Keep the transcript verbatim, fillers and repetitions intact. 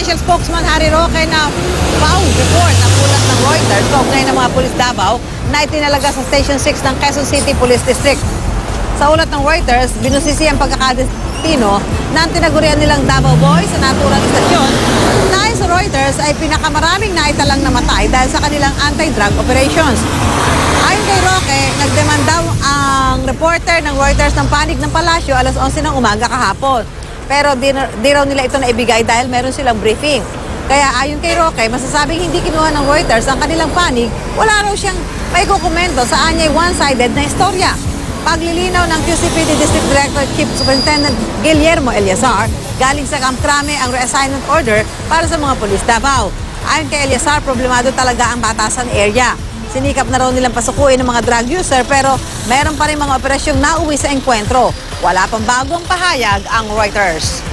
Presidential spokesman Harry Roque na P A O report na pulat ng Reuters kaugnay ng mga pulis Davao na itinalaga sa Station six ng Quezon City Police District. Sa ulat ng Reuters, binusisi ang pagkakadestino na ang tinagurian nilang Davao Boys sa naturang istasyon. Dahil sa Reuters ay pinakamaraming naitalang namatay dahil sa kanilang anti-drug operations. Ayon kay Roque, nagdemand daw ang reporter ng Reuters ng panig ng palasyo alas onse ng umaga kahapon. Pero di, di raw nila ito naibigay dahil meron silang briefing. Kaya ayon kay Roque, masasabing hindi kinuha ng Reuters ang kanilang panig, wala raw siyang may kukomento sa anya'y one-sided na istorya. Paglilinaw ng Q C P D District Director Chief Superintendent Guillermo Eliazar, galing sa Camp Trame ang reassignment order para sa mga pulis Davao. Ayon kay Eliazar, problemado talaga ang batasan area. Sinikap na raw nilang pasukuin ng mga drug user pero meron pa rin mga operasyong nauwi sa engkwentro. Wala pang bagong pahayag ang Reuters.